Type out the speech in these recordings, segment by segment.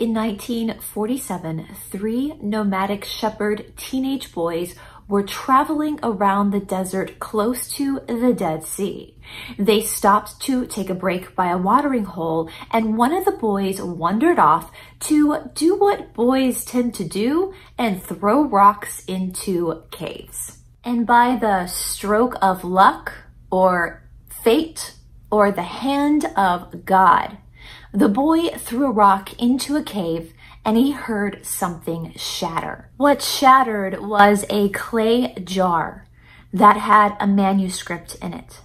In 1947, three nomadic shepherd teenage boys were traveling around the desert close to the Dead Sea. They stopped to take a break by a watering hole, and one of the boys wandered off to do what boys tend to do and throw rocks into caves. And by the stroke of luck, or fate, or the hand of God, the boy threw a rock into a cave and he heard something shatter. What shattered was a clay jar that had a manuscript in it.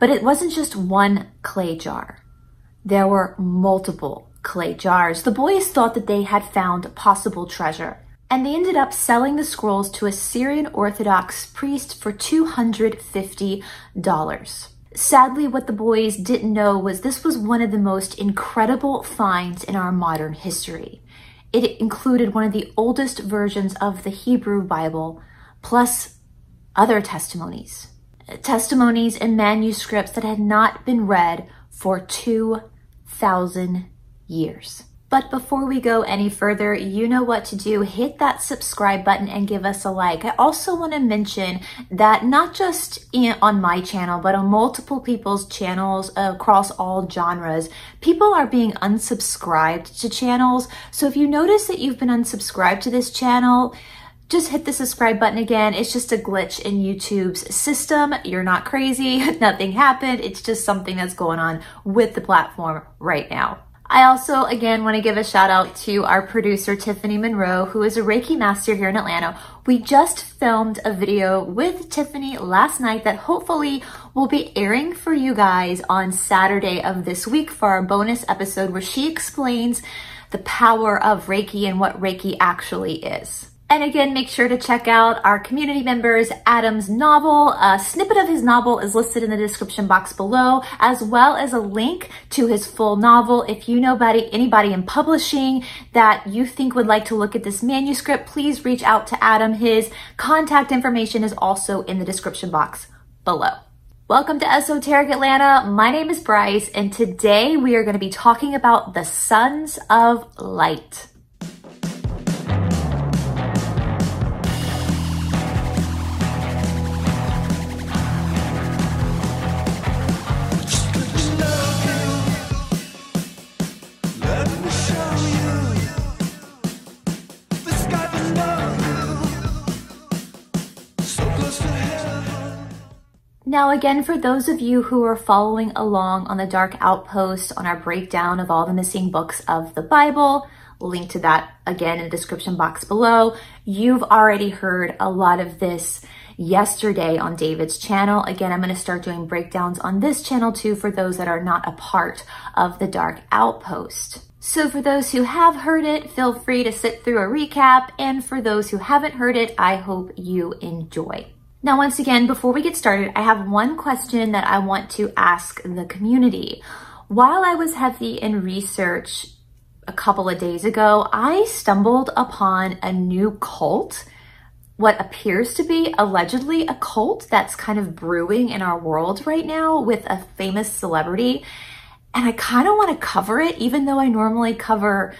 But it wasn't just one clay jar. There were multiple clay jars. The boys thought that they had found possible treasure, and they ended up selling the scrolls to a Syrian Orthodox priest for $250. Sadly, what the boys didn't know was this was one of the most incredible finds in our modern history. It included one of the oldest versions of the Hebrew Bible, plus other testimonies. Testimonies and manuscripts that had not been read for 2,000 years. But before we go any further, you know what to do. Hit that subscribe button and give us a like. I also want to mention that not just on my channel, but on multiple people's channels across all genres, people are being unsubscribed to channels. So if you notice that you've been unsubscribed to this channel, just hit the subscribe button again. It's just a glitch in YouTube's system. You're not crazy. Nothing happened. It's just something that's going on with the platform right now. I also, again, want to give a shout out to our producer, Tiffany Monroe, who is a Reiki master here in Atlanta. We just filmed a video with Tiffany last night that hopefully will be airing for you guys on Saturday of this week for our bonus episode where she explains the power of Reiki and what Reiki actually is. And again, make sure to check out our community members, Adam's novel. A snippet of his novel is listed in the description box below, as well as a link to his full novel. If you know anybody in publishing that you think would like to look at this manuscript, please reach out to Adam. His contact information is also in the description box below. Welcome to Esoteric Atlanta. My name is Bryce, and today we are going to be talking about the Sons of Light. Now again, for those of you who are following along on the Dark Outpost on our breakdown of all the missing books of the Bible, link to that again in the description box below, you've already heard a lot of this yesterday on David's channel. Again, I'm going to start doing breakdowns on this channel too for those that are not a part of the Dark Outpost. So for those who have heard it, feel free to sit through a recap, and for those who haven't heard it, I hope you enjoy. Now, once again, before we get started, I have one question that I want to ask the community. While I was heavy in research a couple of days ago, I stumbled upon a new cult, what appears to be allegedly a cult that's kind of brewing in our world right now with a famous celebrity. And I kind of want to cover it, even though I normally cover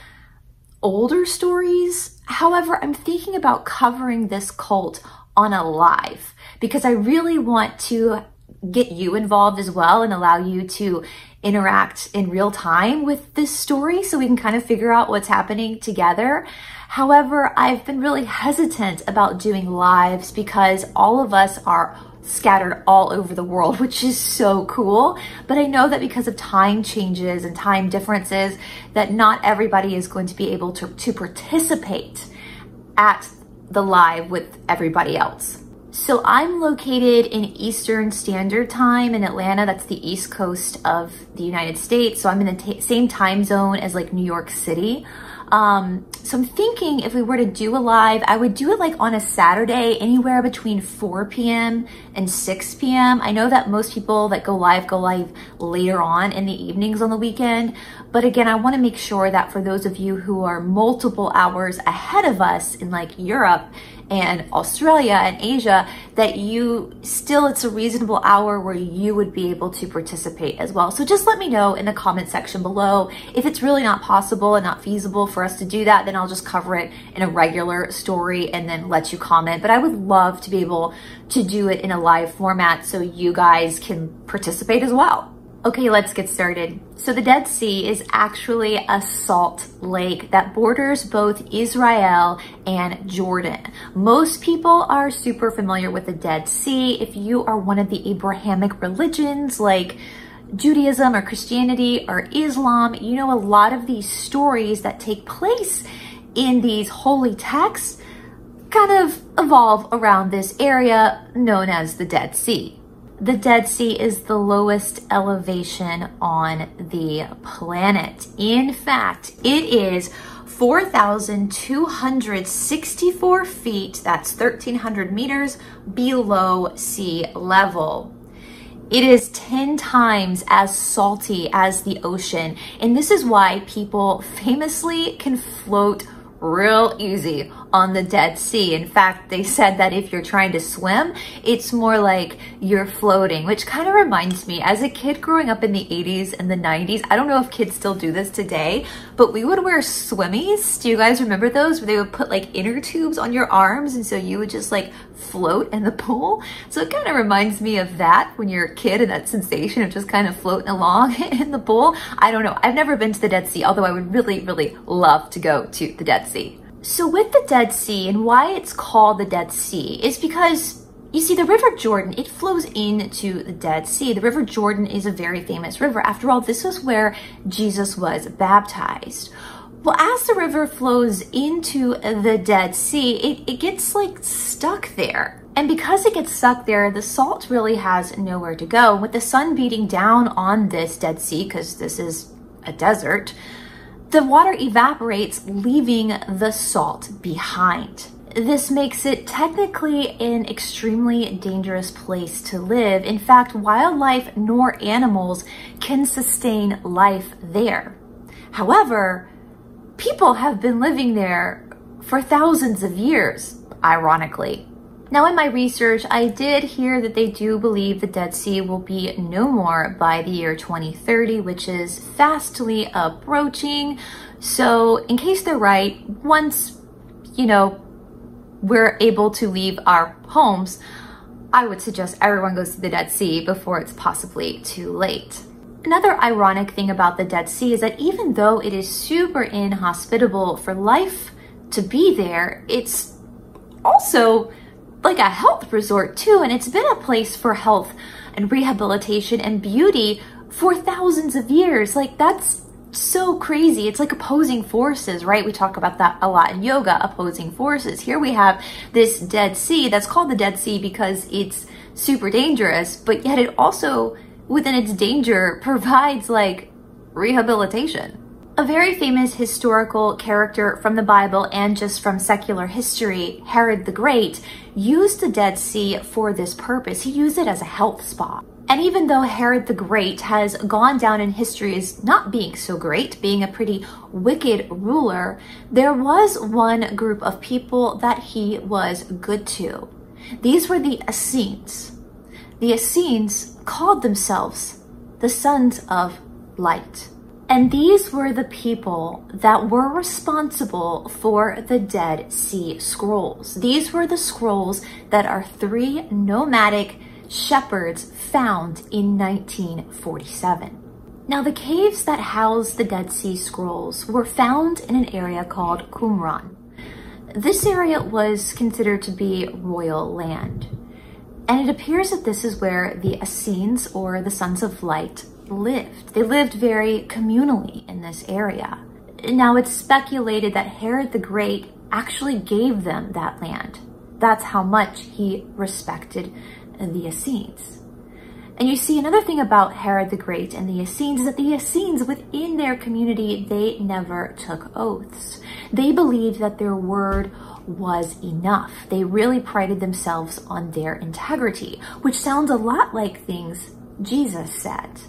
older stories. However, I'm thinking about covering this cult on a live because I really want to get you involved as well and allow you to interact in real time with this story so we can kind of figure out what's happening together. However, I've been really hesitant about doing lives because all of us are scattered all over the world, which is so cool. But I know that because of time changes and time differences that not everybody is going to be able to participate at the live with everybody else. So I'm located in Eastern Standard Time in Atlanta. That's the East Coast of the United States. So I'm in the same time zone as like New York City. So I'm thinking if we were to do a live, I would do it like on a Saturday, anywhere between 4 p.m. and 6 p.m. I know that most people that go live later on in the evenings on the weekend. But again, I want to make sure that for those of you who are multiple hours ahead of us in like Europe and Australia and Asia, that you still, it's a reasonable hour where you would be able to participate as well. So just let me know in the comment section below. If it's really not possible and not feasible for us to do that, then I'll just cover it in a regular story and then let you comment. But I would love to be able to do it in a live format so you guys can participate as well. Okay, let's get started. So the Dead Sea is actually a salt lake that borders both Israel and Jordan. Most people are super familiar with the Dead Sea. If you are one of the Abrahamic religions like Judaism or Christianity or Islam, you know a lot of these stories that take place in these holy texts kind of evolve around this area known as the Dead Sea. The Dead Sea is the lowest elevation on the planet. In fact, it is 4,264 feet, that's 1,300 meters, below sea level. It is 10 times as salty as the ocean, and this is why people famously can float real easy on the Dead Sea. In fact, they said that if you're trying to swim, it's more like you're floating, which kind of reminds me, as a kid growing up in the 80s and the 90s, I don't know if kids still do this today, but we would wear swimmies. Do you guys remember those? Where they would put like inner tubes on your arms, and so you would just like float in the pool. So it kind of reminds me of that when you're a kid and that sensation of just kind of floating along in the pool. I don't know. I've never been to the Dead Sea, although I would really, really love to go to the Dead Sea. So with the Dead Sea, and why it's called the Dead Sea is because, you see, the River Jordan, it flows into the Dead Sea. The River Jordan is a very famous river. After all, this is where Jesus was baptized. Well, as the river flows into the Dead Sea, it gets like stuck there. And because it gets stuck there, the salt really has nowhere to go. With the sun beating down on this Dead Sea, because this is a desert, the water evaporates, leaving the salt behind. This makes it technically an extremely dangerous place to live. In fact, wildlife nor animals can sustain life there. However, people have been living there for thousands of years, ironically. Now, in my research, I did hear that they do believe the Dead Sea will be no more by the year 2030, which is fastly approaching. So in case they're right, once, you know, we're able to leave our homes, I would suggest everyone goes to the Dead Sea before it's possibly too late. Another ironic thing about the Dead Sea is that even though it is super inhospitable for life to be there, it's also like a health resort too, and it's been a place for health and rehabilitation and beauty for thousands of years. Like, that's so crazy. It's like opposing forces, right? We talk about that a lot in yoga, opposing forces. Here we have this Dead Sea that's called the Dead Sea because it's super dangerous, but yet it also, within its danger, provides like rehabilitation. A very famous historical character from the Bible and just from secular history, Herod the Great, used the Dead Sea for this purpose. He used it as a health spa. And even though Herod the Great has gone down in history as not being so great, being a pretty wicked ruler, there was one group of people that he was good to. These were the Essenes. The Essenes called themselves the Sons of Light. And these were the people that were responsible for the Dead Sea Scrolls. These were the scrolls that our three nomadic shepherds found in 1947. Now, the caves that housed the Dead Sea Scrolls were found in an area called Qumran. This area was considered to be royal land. And it appears that this is where the Essenes, or the Sons of Light, lived. They lived very communally in this area. Now, it's speculated that Herod the Great actually gave them that land. That's how much he respected the Essenes. And you see, another thing about Herod the Great and the Essenes is that the Essenes, within their community, they never took oaths. They believed that their word was enough. They really prided themselves on their integrity, which sounds a lot like things Jesus said.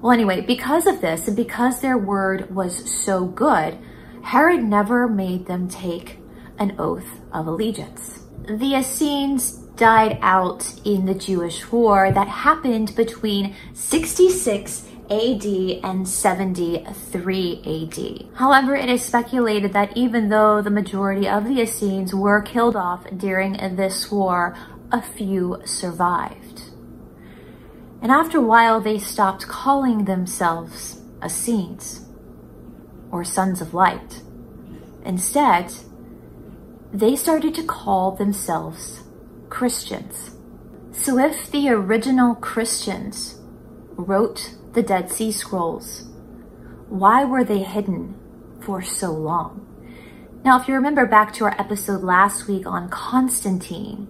Well, anyway, because of this, and because their word was so good, Herod never made them take an oath of allegiance. the Essenes died out in the Jewish War that happened between 66 AD and 73 AD. However, it is speculated that even though the majority of the Essenes were killed off during this war, a few survived. And after a while, they stopped calling themselves Essenes or Sons of Light. Instead, they started to call themselves Christians. So if the original Christians wrote the Dead Sea Scrolls, why were they hidden for so long? Now, if you remember back to our episode last week on Constantine,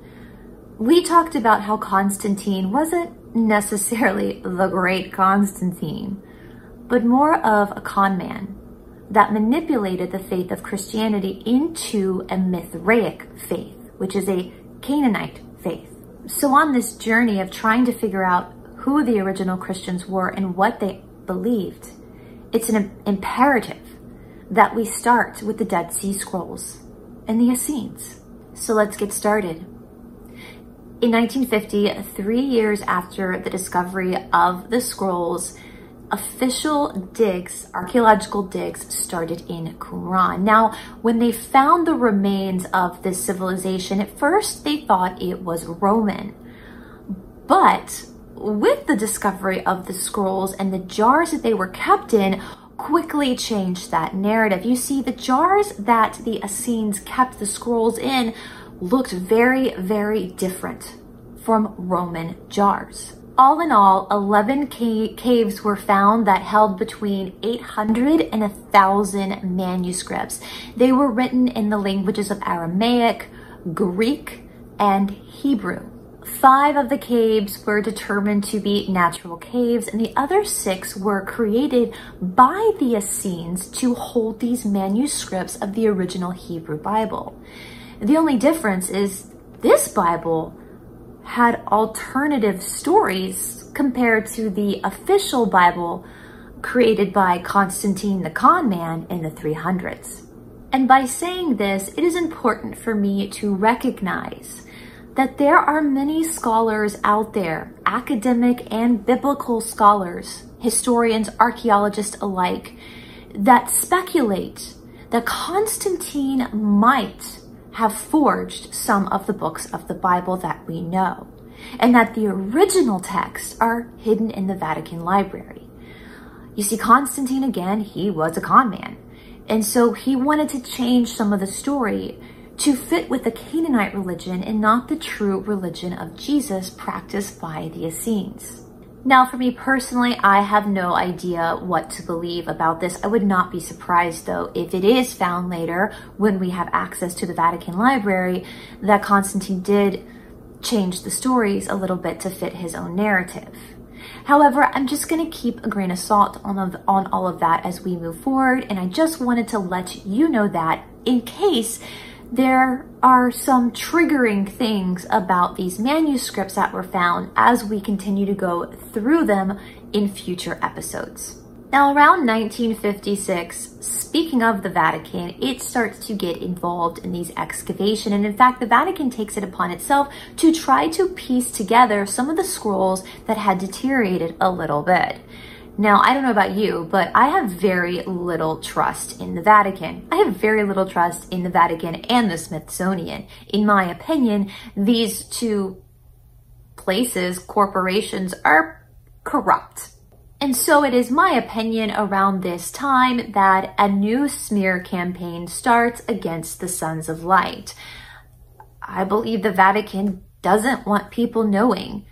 we talked about how Constantine wasn't necessarily the great Constantine, but more of a con man that manipulated the faith of Christianity into a Mithraic faith, which is a Canaanite faith. So on this journey of trying to figure out who the original Christians were and what they believed, it's an imperative that we start with the Dead Sea Scrolls and the Essenes. So let's get started. In 1950, 3 years after the discovery of the scrolls, official digs, archaeological digs, started in Qumran. Now, when they found the remains of this civilization, at first they thought it was Roman. But with the discovery of the scrolls and the jars that they were kept in, quickly changed that narrative. You see, the jars that the Essenes kept the scrolls in looked very, very different from Roman jars. All in all, 11 caves were found that held between 800 and 1,000 manuscripts. They were written in the languages of Aramaic, Greek, and Hebrew. 5 of the caves were determined to be natural caves, and the other 6 were created by the Essenes to hold these manuscripts of the original Hebrew Bible. The only difference is this Bible had alternative stories compared to the official Bible created by Constantine the Con Man in the 300s. And by saying this, it is important for me to recognize that there are many scholars out there, academic and biblical scholars, historians, archaeologists alike, that speculate that Constantine might have forged some of the books of the Bible that we know, and that the original texts are hidden in the Vatican library. You see, Constantine, again, he was a con man, and so he wanted to change some of the story to fit with the Canaanite religion and not the true religion of Jesus practiced by the Essenes. Now, for me personally, I have no idea what to believe about this. I would not be surprised, though, if it is found later, when we have access to the Vatican Library, that Constantine did change the stories a little bit to fit his own narrative. However, I'm just going to keep a grain of salt on all of that as we move forward, and I just wanted to let you know that in case there are some triggering things about these manuscripts that were found as we continue to go through them in future episodes. Now, around 1956, speaking of the Vatican, it starts to get involved in these excavations, and in fact, the Vatican takes it upon itself to try to piece together some of the scrolls that had deteriorated a little bit. Now, I don't know about you, but I have very little trust in the Vatican. I have very little trust in the Vatican and the Smithsonian. In my opinion, these two places, corporations, are corrupt. And so it is my opinion around this time that a new smear campaign starts against the Sons of Light. I believe the Vatican doesn't want people knowing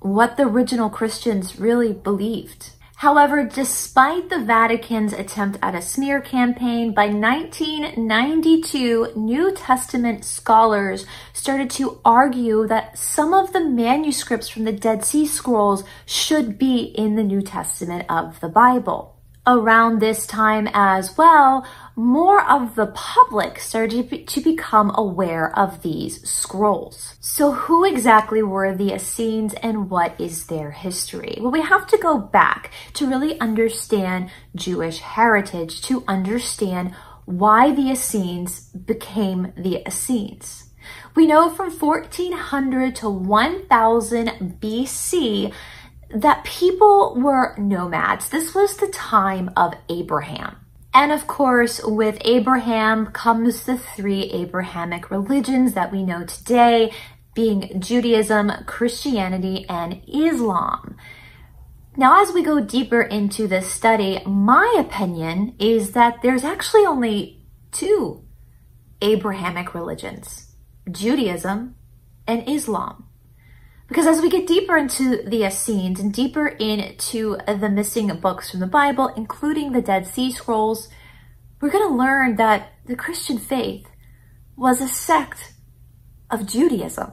what the original Christians really believed. However, despite the Vatican's attempt at a smear campaign, by 1992, New Testament scholars started to argue that some of the manuscripts from the Dead Sea Scrolls should be in the New Testament of the Bible. Around this time as well, more of the public started to become aware of these scrolls. So who exactly were the Essenes and what is their history? Well, we have to go back to really understand Jewish heritage, to understand why the Essenes became the Essenes. We know from 1400 to 1000 BC that people were nomads. This was the time of Abraham. And of course, with Abraham comes the three Abrahamic religions that we know today, being Judaism, Christianity, and Islam. Now, as we go deeper into this study, my opinion is that there's actually only two Abrahamic religions, Judaism and Islam. Because as we get deeper into the Essenes and deeper into the missing books from the Bible, including the Dead Sea Scrolls, we're going to learn that the Christian faith was a sect of Judaism.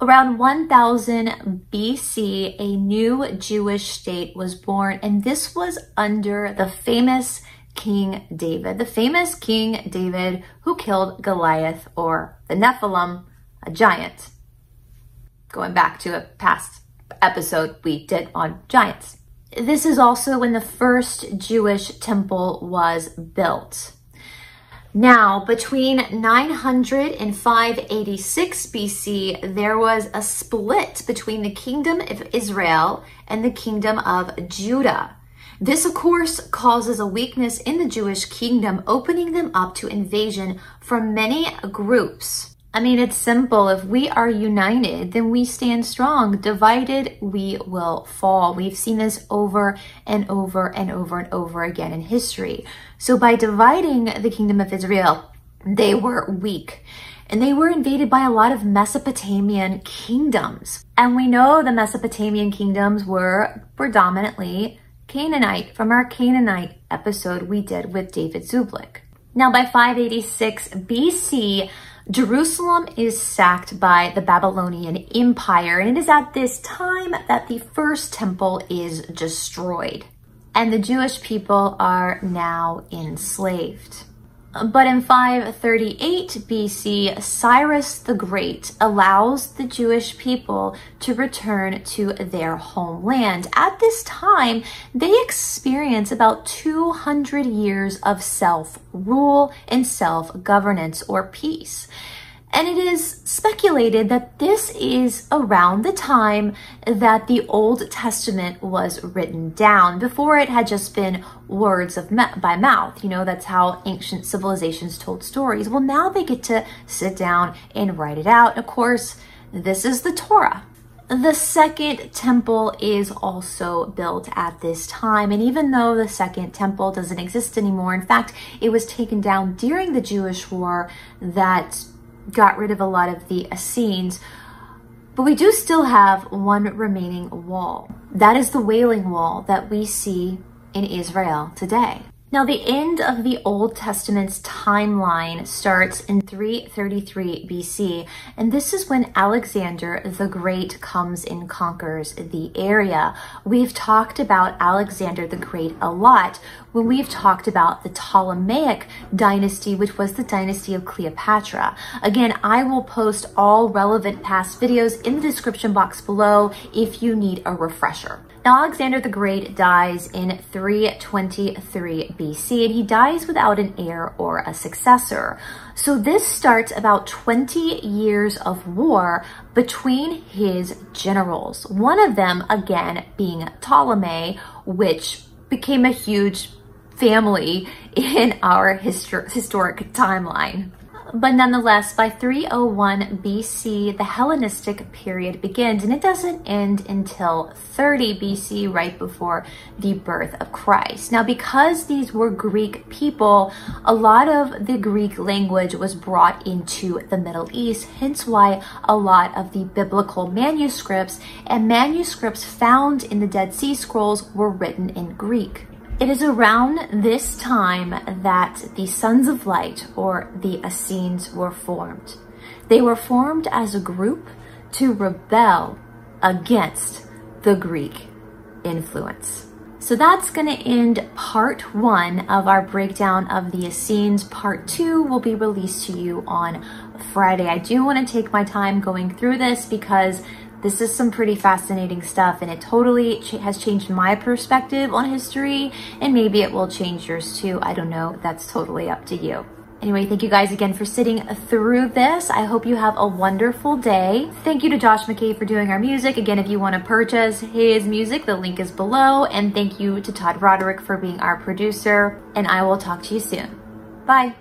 Around 1000 BC, a new Jewish state was born, and this was under the famous King David. The famous King David who killed Goliath, or the Nephilim, a giant. Going back to a past episode we did on giants. This is also when the first Jewish temple was built. Now, between 900 and 586 BC, there was a split between the Kingdom of Israel and the Kingdom of Judah. This, of course, causes a weakness in the Jewish kingdom, opening them up to invasion from many groups. I mean, it's simple. If we are united, then we stand strong. Divided, we will fall. We've seen this over and over and over and over again in history. So by dividing the Kingdom of Israel, they were weak. And they were invaded by a lot of Mesopotamian kingdoms. And we know the Mesopotamian kingdoms were predominantly Canaanite, from our Canaanite episode we did with David Zublik. Now, by 586 BC, Jerusalem is sacked by the Babylonian Empire, and it is at this time that the first temple is destroyed, and the Jewish people are now enslaved. But in 538 BC, Cyrus the Great allows the Jewish people to return to their homeland. At this time, they experience about 200 years of self-rule and self-governance, or peace. And it is speculated that this is around the time that the Old Testament was written down. Before, it had just been words by mouth. You know, that's how ancient civilizations told stories. Well, now they get to sit down and write it out. Of course, this is the Torah. The Second Temple is also built at this time, and even though the Second Temple doesn't exist anymore, in fact, it was taken down during the Jewish War that got rid of a lot of the Essenes, but we do still have one remaining wall. That is the Wailing Wall that we see in Israel today. Now, the end of the Old Testament's timeline starts in 333 BC, and this is when Alexander the Great comes and conquers the area. We've talked about Alexander the Great a lot when we've talked about the Ptolemaic dynasty, which was the dynasty of Cleopatra. Again, I will post all relevant past videos in the description box below if you need a refresher. Now, Alexander the Great dies in 323 BC, and he dies without an heir or a successor. So this starts about 20 years of war between his generals. One of them, again, being Ptolemy, which became a huge family in our historic timeline. But nonetheless, by 301 BC, the Hellenistic period begins, and it doesn't end until 30 BC, right before the birth of Christ. Now, because these were Greek people, a lot of the Greek language was brought into the Middle East, hence why a lot of the biblical manuscripts and manuscripts found in the Dead Sea Scrolls were written in Greek. It is around this time that the Sons of Light, or the Essenes, were formed. They were formed as a group to rebel against the Greek influence. So that's going to end part one of our breakdown of the Essenes. Part two will be released to you on Friday. I do want to take my time going through this because this is some pretty fascinating stuff, and it totally has changed my perspective on history, and maybe it will change yours too. I don't know. That's totally up to you. Anyway, thank you guys again for sitting through this. I hope you have a wonderful day. Thank you to Josh McKay for doing our music. Again, if you want to purchase his music, the link is below. And thank you to Todd Roderick for being our producer. And I will talk to you soon. Bye.